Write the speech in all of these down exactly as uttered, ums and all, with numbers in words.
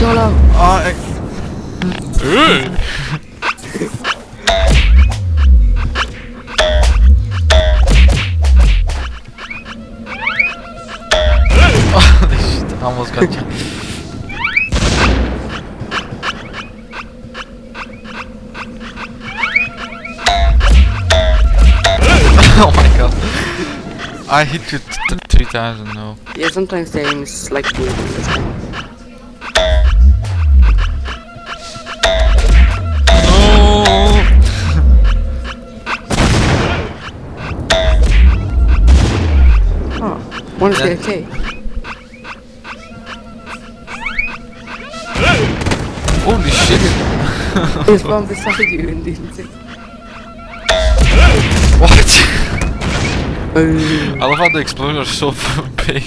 Solo. Uh, oh, I almost got you. Oh my god. I hit you t three times and no. Yeah, sometimes the aim is like weird in this game. One is okay. Holy shit! There's one beside you and didn't it? What? um. I love how the explosions are so big.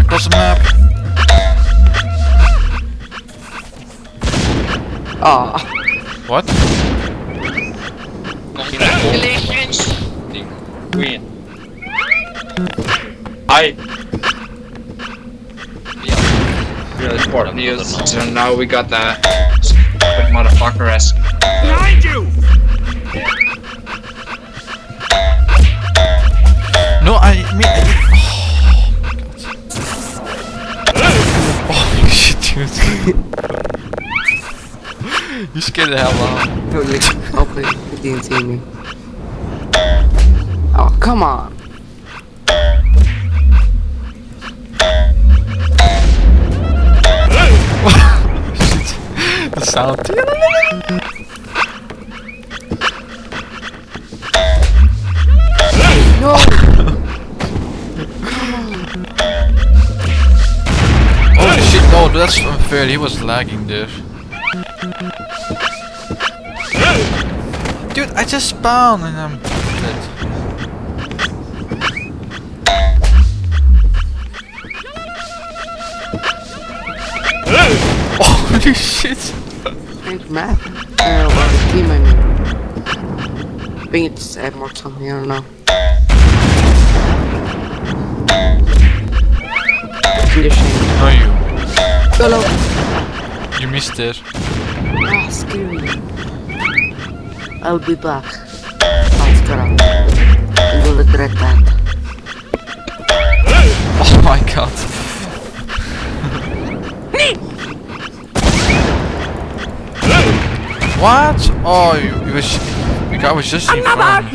Across the map. Ah. What? Congratulations. Win. I. Yeah. Really important news. So now we got that motherfucker esque. Behind you! No, I mean. I, oh my shit, dude. You scared the hell out of me. Don't make me. Hopefully, it didn't see me. Oh, come on. The sound. No. Holy shit, no, that's unfair. He was lagging there. Dude, I just spawned and I'm dead. Holy shit! And map? Uh, well, team I mean. I think it's M or something, I don't know. Conditioning. No, you. Hello! You missed it. Ah, oh, scary. I'll be back. I'll get out. I will regret that. Oh my god. What? Oh, you, you was, you guy was just. Another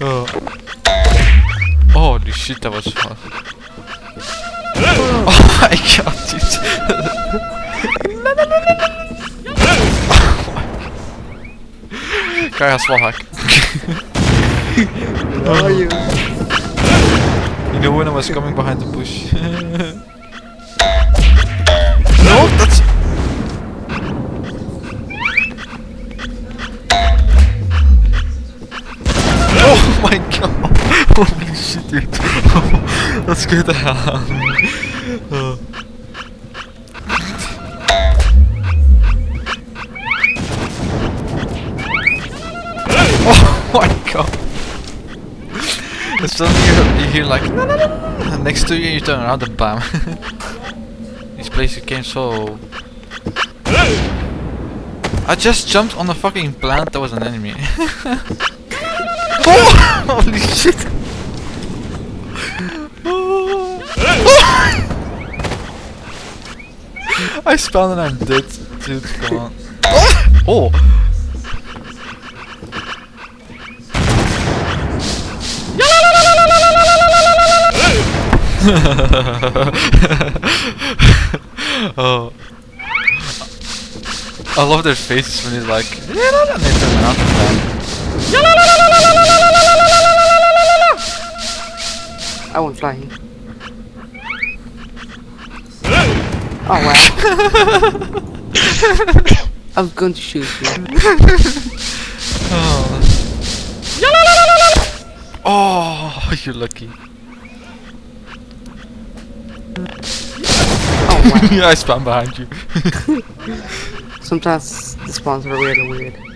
oh. Holy shit, that was fun. Oh my god, dude. Oh my god. Swahak. Where are you? You know when I was coming behind the bush. No, that's. Oh my god! Holy shit, dude! That's good. Oh my god! And suddenly you, you hear like and next to you you turn around and bam. These places came so... I just jumped on a fucking plant that was an enemy. Oh! Holy shit! I spawned and I'm dead. Dude, come on. Oh! Oh, I love their faces when he's like. I won't fly. Oh wow! I'm going to shoot you. Oh. Oh, you're lucky. Oh, wow. Yeah, I spam behind you. Sometimes the spawns are really weird.